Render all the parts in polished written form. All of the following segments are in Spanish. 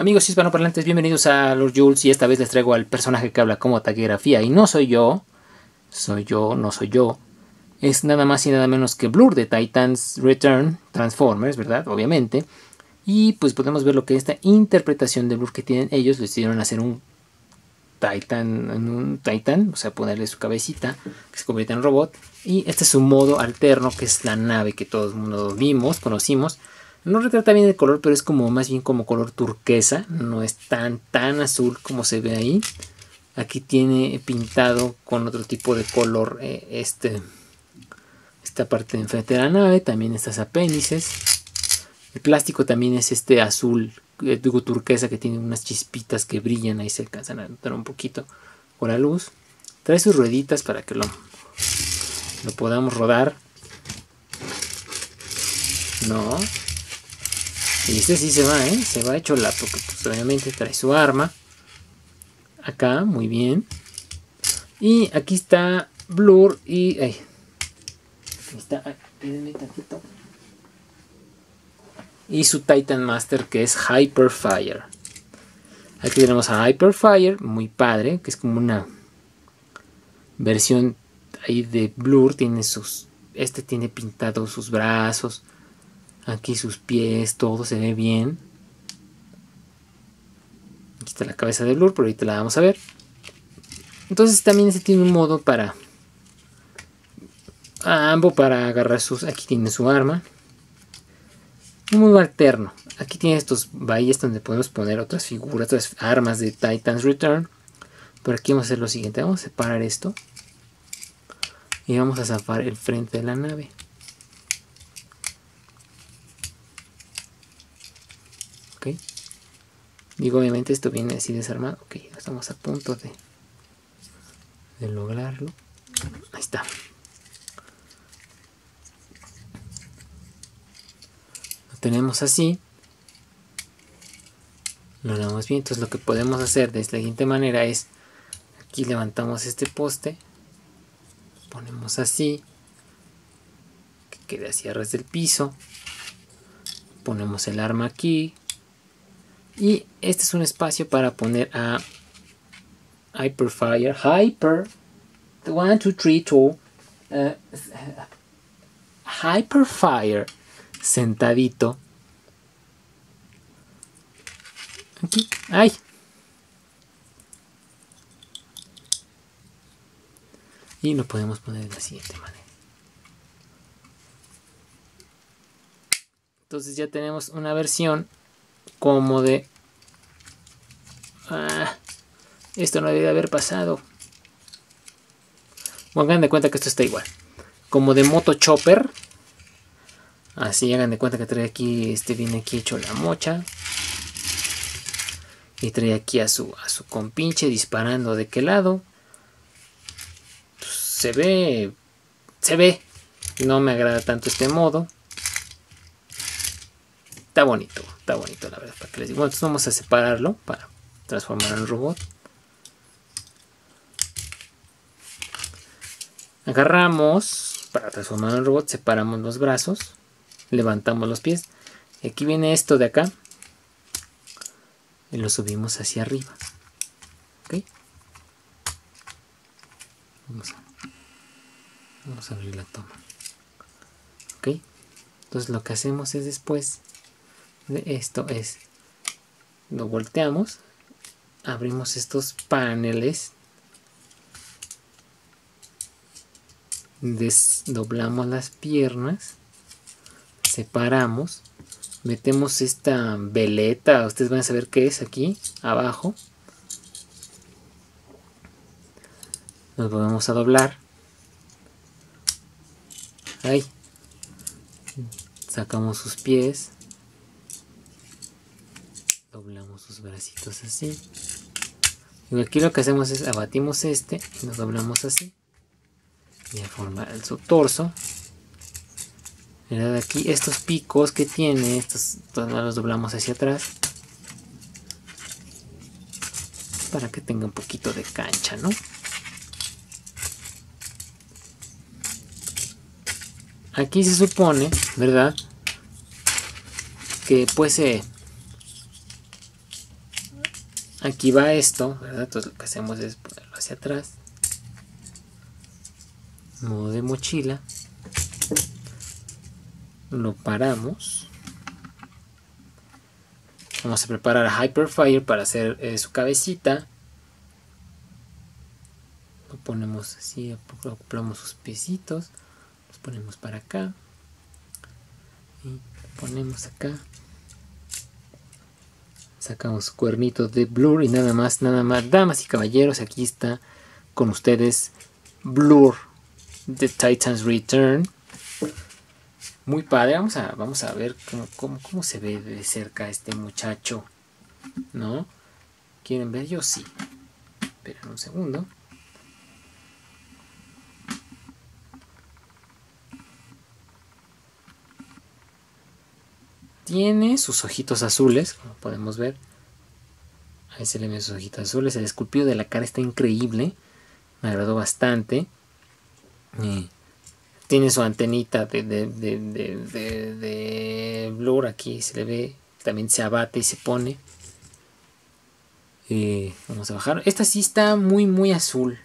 Amigos hispanoparlantes, bienvenidos a Los Jules, y esta vez les traigo al personaje que habla como taquigrafía. Y no soy yo, no soy yo. Es nada más y nada menos que Blur de Titans Return, Transformers, ¿verdad? Obviamente. Y pues podemos ver lo que esta interpretación de Blur que tienen ellos, les hicieron hacer un Titan, o sea, ponerle su cabecita, que se convierte en robot. Y este es su modo alterno, que es la nave que todo el mundo vimos, conocimos. No retrata bien el color, pero es como más bien como color turquesa. No es tan azul como se ve ahí. Aquí tiene pintado con otro tipo de color esta parte de enfrente de la nave. También estas apéndices. El plástico también es este azul, digo turquesa, que tiene unas chispitas que brillan. Ahí se alcanzan a notar un poquito con la luz. Trae sus rueditas para que lo podamos rodar. No... Y este sí se va, ¿eh? Se va hecho la... Porque pues, obviamente trae su arma. Acá, muy bien. Y aquí está Blur y... Ay, aquí está, pídenme tantito. Y su Titan Master, que es Hyperfire. Aquí tenemos a Hyperfire, muy padre. Que es como una versión ahí de Blur. Tiene sus... Este tiene pintados sus brazos. Aquí sus pies, todo se ve bien. Aquí está la cabeza de Blur, pero ahorita la vamos a ver. Entonces también este tiene un modo para... Ambos para agarrar sus... Aquí tiene su arma. Un modo alterno. Aquí tiene estos bahías donde podemos poner otras figuras, otras armas de Titans Return. Pero aquí vamos a hacer lo siguiente. Vamos a separar esto. Y vamos a zafar el frente de la nave. Okay. Digo, obviamente esto viene así desarmado. Ok, estamos a punto de lograrlo. Ahí está. Lo tenemos así. Lo damos bien. Entonces lo que podemos hacer de la siguiente manera es... Aquí levantamos este poste. Ponemos así. Que quede así a ras del piso. Ponemos el arma aquí. Y este es un espacio para poner a Hyperfire. Hyper. 1, 2, 3, 2. Hyperfire. Sentadito. Aquí. ¡Ay! Y lo podemos poner de la siguiente manera. Entonces ya tenemos una versión como de... esto no debe de haber pasado. Bueno, hagan de cuenta que esto está igual. Como de moto chopper. Así hagan de cuenta que trae aquí... viene aquí hecho la mocha. Y trae aquí a su compinche disparando. ¿De qué lado? Pues, se ve... Se ve. No me agrada tanto este modo. Está bonito la verdad, para que les digo. Entonces vamos a separarlo para transformar al robot. Agarramos, para transformar al robot, separamos los brazos, levantamos los pies. Y aquí viene esto de acá. Y lo subimos hacia arriba. ¿Ok? Vamos a abrir la toma. ¿Ok? Entonces lo que hacemos es después... De esto es, lo volteamos, abrimos estos paneles, desdoblamos las piernas, separamos, metemos esta veleta, ustedes van a saber qué es aquí abajo, nos volvemos a doblar, ahí, sacamos sus pies, doblamos sus bracitos así. Y aquí lo que hacemos es abatimos y nos doblamos así. Y a formar su torso. ¿Verdad? Aquí estos picos que tiene, todos los doblamos hacia atrás. Para que tenga un poquito de cancha, ¿no? Aquí se supone, ¿verdad? Que pues Aquí va esto, ¿verdad? Entonces lo que hacemos es ponerlo hacia atrás. Modo de mochila. Lo paramos. Vamos a preparar a Hyperfire para hacer su cabecita. Lo ponemos así, acoplamos sus piecitos. Los ponemos para acá. Y lo ponemos acá. Sacamos cuernitos de Blur y nada más, damas y caballeros, aquí está con ustedes Blur de Titans Return. Muy padre, vamos a ver cómo se ve de cerca este muchacho, ¿no? ¿Quieren ver? Yo sí. Esperen un segundo. Tiene sus ojitos azules, como podemos ver. Ahí se le ven sus ojitos azules. El esculpido de la cara está increíble. Me agradó bastante. Tiene su antenita de Blur. Aquí se le ve. También se abate y se pone. Vamos a bajar. Esta sí está muy, muy azul.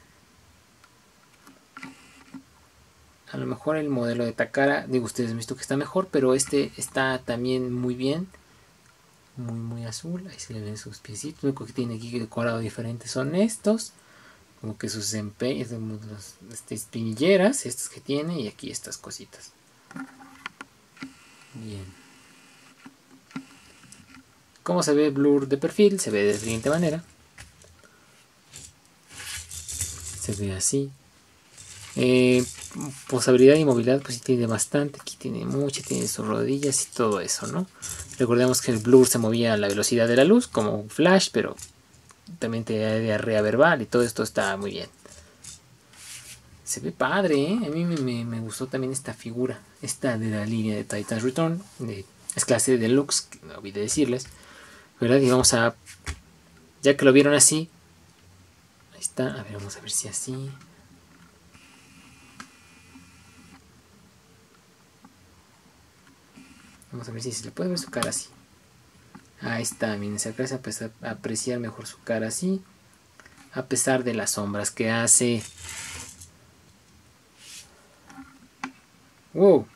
A lo mejor el modelo de Takara, digo, ustedes han visto que está mejor, pero este está también muy bien. Muy, muy azul. Ahí se le ven sus piecitos. Lo único que tiene aquí decorado diferente son estos. Como que sus empeños, espinilleras, estas que tiene, y aquí estas cositas. Bien. ¿Cómo se ve Blur de perfil? Se ve de la siguiente manera. Se ve así. Posabilidad y movilidad pues sí tiene bastante, aquí tiene mucho, tiene sus rodillas y todo eso, ¿no? Recordemos que el Blur se movía a la velocidad de la luz como un flash, pero también te da diarrea verbal y todo esto está muy bien. Se ve padre, ¿eh? A mí me gustó también esta figura, esta de la línea de Titans Return, es clase de Lux, no olvidé decirles, ¿verdad? Y vamos a, ya que lo vieron así, ahí está, a ver, vamos a ver si así... Vamos a ver si se le puede ver su cara así. Ahí está, miren, se alcanza a apreciar mejor su cara así. A pesar de las sombras que hace. ¡Wow!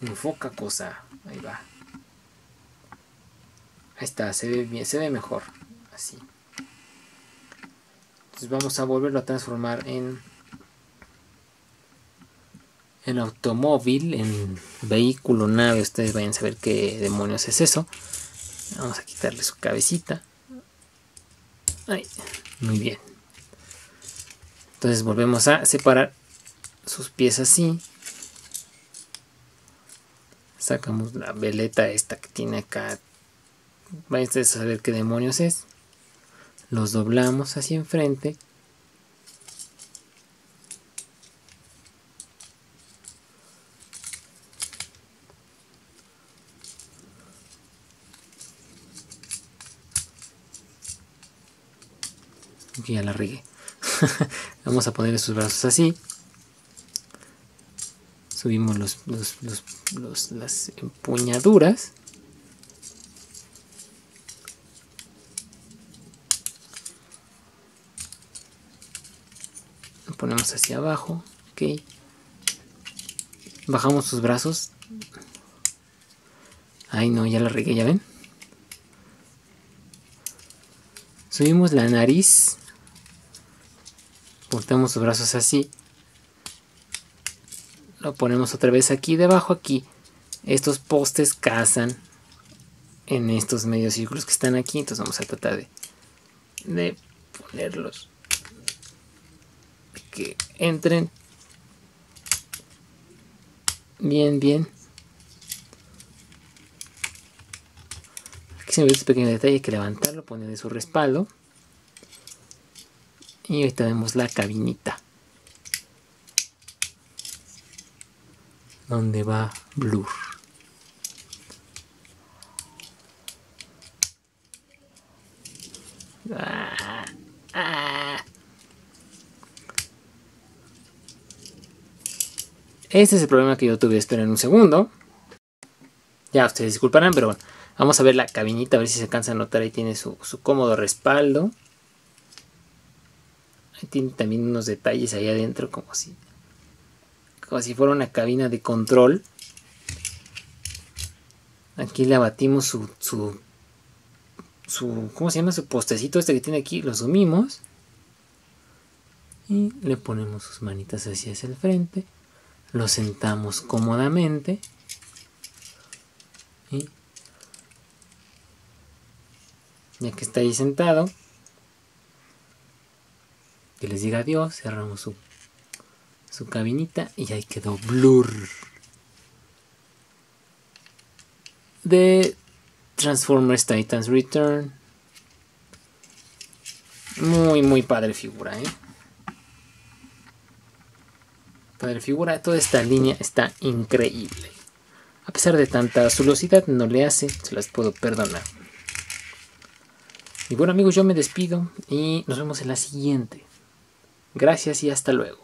Enfoca cosa. Ahí va. Ahí está, se ve bien, se ve mejor. Así. Entonces vamos a volverlo a transformar en automóvil, en vehículo, nave, ustedes vayan a saber qué demonios es eso. Vamos a quitarle su cabecita. Ahí, muy bien. Entonces volvemos a separar sus pies así. Sacamos la veleta esta que tiene acá. Vayan ustedes a saber qué demonios es. Los doblamos hacia enfrente. Que ya la regué. Vamos a ponerle sus brazos así. Subimos las empuñaduras. Lo ponemos hacia abajo. Ok. Bajamos sus brazos. Ay no, ya la regué, ¿ya ven? Subimos la nariz. Cortamos los brazos así. Lo ponemos otra vez aquí debajo. Aquí estos postes casan en estos medios círculos que están aquí. Entonces vamos a tratar de ponerlos. Que entren. Bien, bien. Aquí se me ve este pequeño detalle que levantarlo. Ponerle su respaldo. Y ahorita vemos la cabinita. Donde va Blur. Este es el problema que yo tuve. Esperen un segundo. Ya ustedes disculparán, pero bueno. Vamos a ver la cabinita, a ver si se alcanza a notar. Ahí tiene su cómodo respaldo. Ahí tiene también unos detalles ahí adentro, como si fuera una cabina de control. Aquí le abatimos su ¿cómo se llama? Su postecito este que tiene aquí. Lo sumimos. Y le ponemos sus manitas hacia el frente. Lo sentamos cómodamente. Y ya que está ahí sentado, que les diga adiós, cerramos su cabinita y ahí quedó Blur. De Transformers Titans Return. Muy, muy padre figura, ¿eh? Padre figura, toda esta línea está increíble. A pesar de tanta azulosidad, no le hace, se las puedo perdonar. Y bueno amigos, yo me despido y nos vemos en la siguiente. Gracias y hasta luego.